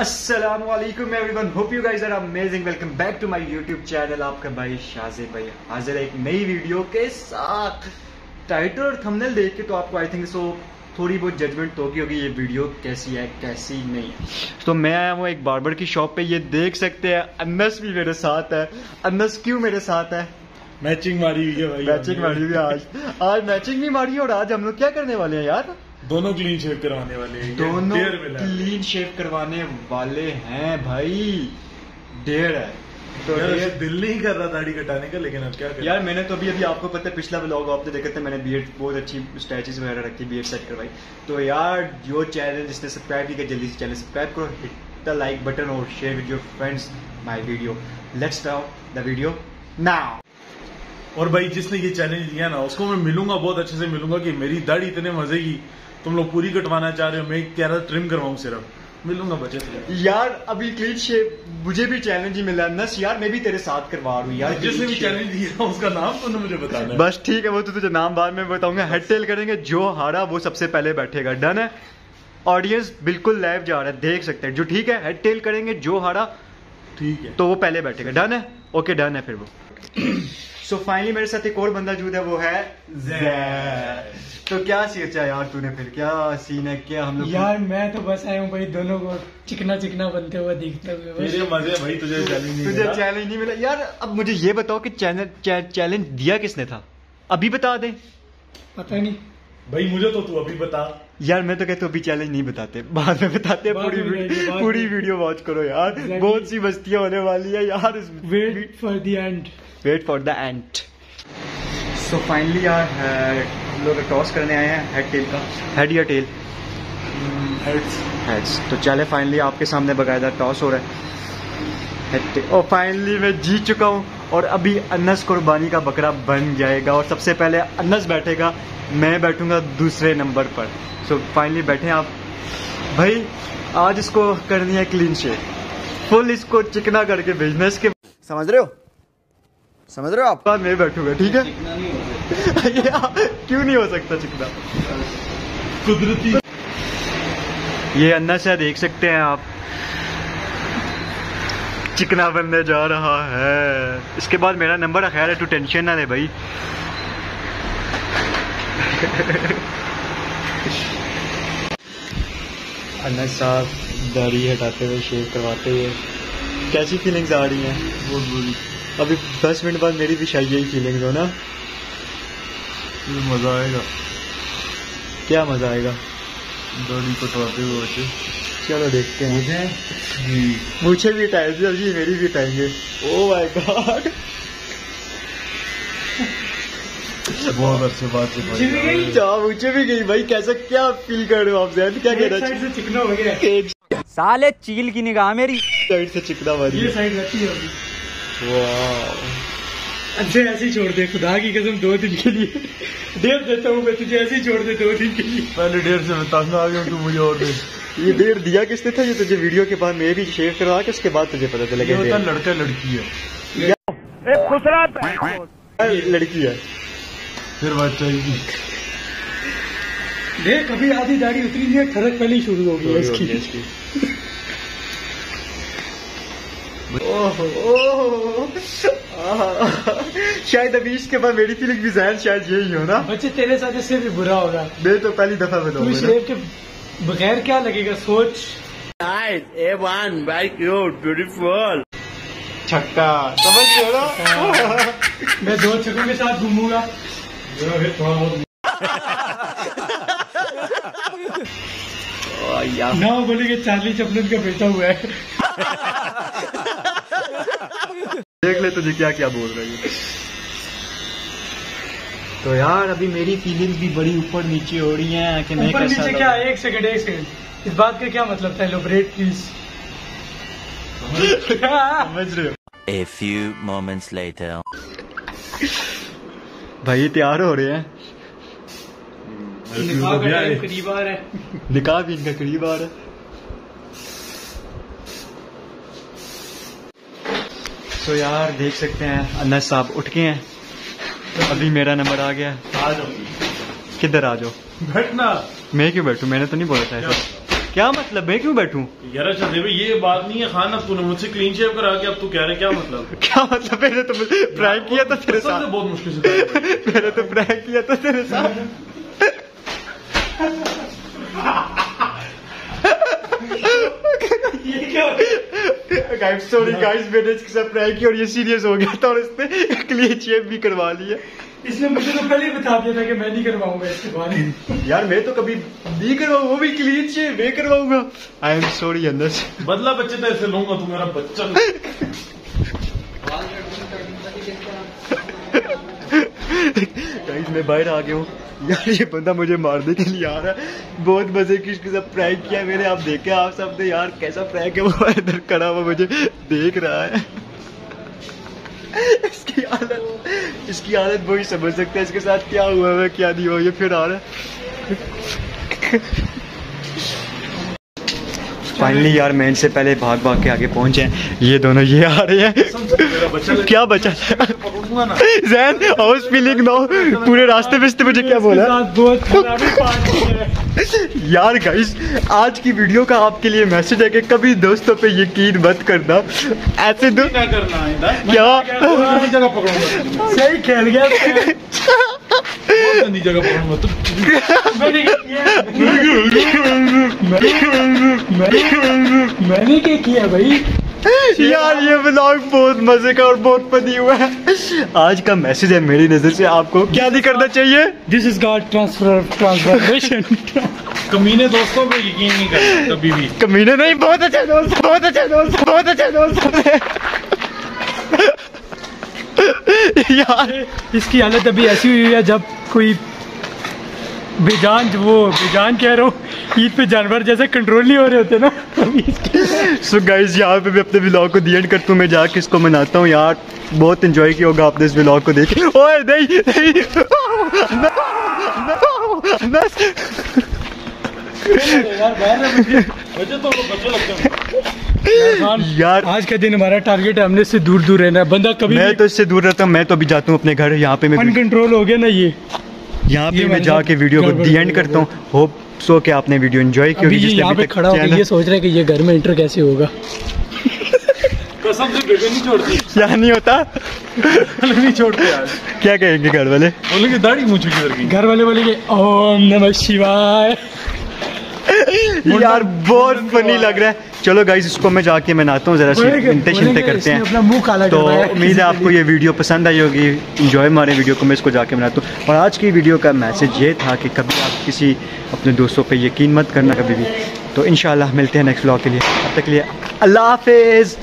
अस्सलाम वालेकुम everyone, hope you guys are amazing. Welcome back to my YouTube channel. आपका भाई शाहजेब भाई हाजिर है एक नई वीडियो के साथ। टाइटल और थंबनेल देख के तो आपको आई थिंक सो थोड़ी बहुत जजमेंट तो होगी ये वीडियो कैसी है कैसी नहीं है। तो मैं आया हूँ एक बार्बर की शॉप पे, ये देख सकते हैं। अनस भी मेरे साथ है। अनस क्यों मेरे साथ है? मैचिंग मारी हुई है भाई, मैचिंग मारी हुई है। आज मैचिंग भी मारी है। और आज हम लोग क्या करने वाले हैं यार? दोनों क्लीन शेव करवाने वाले हैं। दोनों क्लीन शेव करवाने वाले हैं भाई। डेढ़ है तो यार, दिल नहीं कर रहा दाढ़ी कटाने का, लेकिन अब क्या करें यार। मैंने तो अभी आपको पता है, पिछला व्लॉग आपने देखा था, मैंने बीएड बहुत अच्छी स्टैचेस वगैरह रखी, बीएड सेट करवाई। तो यार जो चैनल जिसने सब्सक्राइब नहीं किया जल्दी से चैनल सब्सक्राइब करो, हिट द लाइक बटन और share with your friends my video. Let's start the video now. और भाई जिसने ये चैलेंज लिया ना उसको मैं मिलूंगा, बहुत अच्छे से मिलूंगा कि मेरी दाढ़ी इतने मजे की तुम लोग पूरी कटवाना चाह रहे हो, मैं कह रहा ट्रिम करवाऊं सिर्फ। मिलूंगा बच्चे यार। अभी क्लीन शेप मुझे भी चैलेंज ही मिला। नस यार मैं भी तेरे साथ करवा रहा हूँ यार। जिसने भी चैलेंज दिया उसका नाम तुमने मुझे बताना है। बस ठीक है, वो तो तुझे नाम बाद में बताऊंगा। हेड टेल करेंगे, जो हारा वो सबसे पहले बैठेगा। डन है। ऑडियंस बिल्कुल लाइव जा रहा है, देख सकते हैं जो। ठीक है, हेड टेल करेंगे, जो हारा ठीक है तो वो पहले बैठेगा। डन है, ओके डन है। फिर वो सो फाइनली मेरे साथ एक और बंदा जूद है, वो है ज़ैद। तो क्या सीखा यार तूने? फिर क्या सीन है क्या? हम लोग यार मैं तो बस आया हूँ भाई दोनों को चिकना चिकना बनते हुए देखते हुए। मजे भाई, तुझे चैलेंज नहीं मिला यार। अब मुझे ये बताओ कि चैलेंज दिया किसने था? अभी बता दे। पता नहीं भाई मुझे तो, तू अभी बता यार। मैं तो कहता हूँ अभी चैलेंज नहीं बताते, बाद में बताते हैं। पूरी वीडियो वॉच करो यार, बहुत सी मस्तियां होने वाली है यार। Wait for the end, wait for the end. So finally यार लोग टॉस करने आए हैं हेड टेल का। हेड या टेल? हेड्स। हेड्स। तो चले फाइनली आपके सामने बकायदा टॉस हो रहा है। हेड। और फाइनली मैं जीत चुका हूँ और अभी अनस कुर्बानी का बकरा बन जाएगा। और सबसे पहले अनस बैठेगा, मैं बैठूंगा दूसरे नंबर पर। सो फाइनली बैठे आप भाई। आज इसको करनी है क्लीन शेव फुल, इसको चिकना करके भेजना इसके, समझ रहे हो? समझ रहे हो? आपका मैं बैठूंगा ठीक है। क्यों नहीं हो सकता चिकना? कुदरती। ये अनस है, देख सकते हैं आप, चिकना बनने जा रहा है। इसके बाद मेरा नंबर है, खैर है, तू टेंशन ना ले भाई। अनस साहब दाढ़ी हटाते हुए शेव करवाते हुए, कैसी फीलिंग्स आ रही हैं? बहुत बुरी। अभी 10 मिनट बाद मेरी भी शायद यही फीलिंग्स हो ना। मज़ा आएगा। क्या मज़ा आएगा? दाढ़ी कटवाते हुए बच्चे। चलो देखते हैं। मुझे भी हटाएंगे जी, मेरी भी हटाएंगे। ओ माय गॉड, बहुत अच्छे बात भी गई भाई। कैसा क्या फील कर रहे हो आप ज़ैद? क्या कहना चाहिए? चिकना हो गया साले, चील की निगाह मेरी साइड से चिकना वाली। ये साइड रखी होगी। वाह, अच्छे ऐसे ही छोड़ दे, खुदा की कसम 2 दिन के लिए। डेढ़ देता हूँ मैं तुझे, ऐसे ही छोड़ दे 2 दिन के लिए। पहले डेढ़ से बताना आ गया तू मुझे। और ये डेढ़ दिया किसने था? ये तुझे वीडियो के बाद मैं भी शेयर करवा के उसके बाद तुझे पता चलेगा। लड़का लड़की है? लड़की है। फिर बात चाहिए देख, कभी आधी दाढ़ी उतरी नहीं है, खरक पहले ही शुरू हो गई इसकी। ओहो ओहो, शायद अभी इसके बाद मेरी फीलिंग भी ज़ाहिर शायद यही हो ना। बच्चे तेरे साथ इससे भी बुरा होगा। मैं तो पहली दफा बताऊँ शेव के बगैर क्या लगेगा, सोच। A1 भाई, क्यूट ब्यूटीफुल छक्का, समझ गए? मैं 2 छक्कों के साथ घूमूंगा। ना बोलेंगे चार्ली चपलिन का बेटा हुआ है। देख ले तुझे क्या क्या बोल रही है। तो यार अभी मेरी फीलिंग्स भी बड़ी ऊपर नीचे हो रही हैं कि मैं ऊपर नीचे क्या? एक सेकंड, इस बात का क्या मतलब था? Elaborate please. समझ रहे हो? A few moments later. भाई तैयार हो रहे हैं, निकाह भी इनका करीब आ रहा है। तो यार देख सकते हैं अनस साहब उठ गए हैं, अभी मेरा नंबर आ गया। आ जाओ। किधर आ जाओ? बैठना। मैं क्यों बैठूं? मैंने तो नहीं बोला था ऐसा। क्या मतलब मैं क्यों बैठूं? यार अच्छा ये बात नहीं है खान, अब तूने मुझसे क्लीन शेव करा के अब तू कह रहे क्या मतलब? क्या मतलब? मैंने तो प्रैंक किया था तेरे साथ, बहुत मुश्किल से मैंने तो प्रैंक किया था तेरे साथ। ये क्या गाइस, सॉरी गाइस, मैंने इसके साथ प्रैंक किया और ये सीरियस हो गया था और इसने क्लीन शेव भी करवा लिया। इसने मुझे तो पहले ही बता दिया था कि मैं नहीं करवाऊंगा इसके बाद। यार मैं तो कभी नहीं करवाऊंगा, वो भी क्लीन शेव मैं करवाऊंगा। आई एम सॉरी अंदर से बदला बच्चे तो ऐसे लूंगा, तू मेरा बच्चा। गाइस मैं बाहर आ गया हूँ। यार ये बंदा मुझे मारने के लिए आ रहा है। बहुत मजे की इसके साथ प्रैंक किया मैंने, आप देखे आप सबने यार कैसा प्रैंक है। वो इधर खड़ा हुआ मुझे देख रहा है। इसकी हालत वही समझ सकता है इसके साथ क्या हुआ है क्या नहीं हुआ। ये फिर आ रहा है। फाइनली यार मैं इनसे पहले भाग के आगे पहुंचे हैं। ये दोनों ये आ रहे हैं। क्या बचा जैन हाउस फीलिंग नो, पूरे रास्ते पे इसने मुझे क्या बोला यार। गाइस आज की वीडियो का आपके लिए मैसेज है कि कभी दोस्तों पे यकीन मत करना। ऐसे क्या सही खेल गया मैंने क्या किया भाई। यार ये व्लॉग बहुत मजे का और बहुत फनी हुआ है। आज का मैसेज है मेरी नजर से आपको क्या नहीं करना चाहिए। This is god transformation. कमीने दोस्तों पे यकीन नहीं करना कभी भी। कमीने नहीं, बहुत अच्छा दोस्त, बहुत अच्छा दोस्त, बहुत अच्छा दोस्त। यार इसकी हालत अभी ऐसी हुई है जब कोई बेजान, वो बेजान कह रहा हूँ, ईद पे जानवर जैसे कंट्रोल नहीं हो रहे होते ना। सो गाइस यहाँ पे मैं अपने व्लॉग को दी एंड करता हूँ। मैं जाके इसको मनाता हूँ। यार बहुत एंजॉय किया होगा आपने इस व्लॉग को देखे। ओए नहीं यार आज का दिन हमारा टारगेट है, हमने इससे दूर दूर रहना है। बंदा कभी मैं तो इससे दूर रहता हूँ। मैं तो अभी जाता हूँ अपने घर। यहाँ पे मैं अनकंट्रोल हो गया ना ये। यहाँ पे मैं जाके वीडियो को दी एंड करता हूँ। होप सो कि आपने वीडियो एंजॉय की होगी। यहाँ पे खड़ा होकर ये सोच रहा है कि ये घर में एंटर कैसे होगा। कसम से बेटे नहीं छोड़ती, क्या नहीं होता नहीं छोड़ते यार। क्या कहेंगे घर वाले? बोलेंगे दाढ़ी मूंछ की। घर वाले बोलेंगे ओम नमः शिवाय। यार बहुत फनी लग रहा है। चलो गाइस इसको मैं जाके मनाता हूँ, जरा चिंते चिंते करते हैं अपना मुंह काला। तो उम्मीद है आपको ये वीडियो पसंद आई होगी। इंजॉय मारे वीडियो को, मैं इसको जाके मनाता हूँ। और आज की वीडियो का मैसेज ये था कि कभी आप किसी अपने दोस्तों पे यकीन मत करना कभी भी। तो इंशाल्लाह मिलते हैं नेक्स्ट व्लॉग के लिए। तब तक के लिए अल्लाह हाफिज़।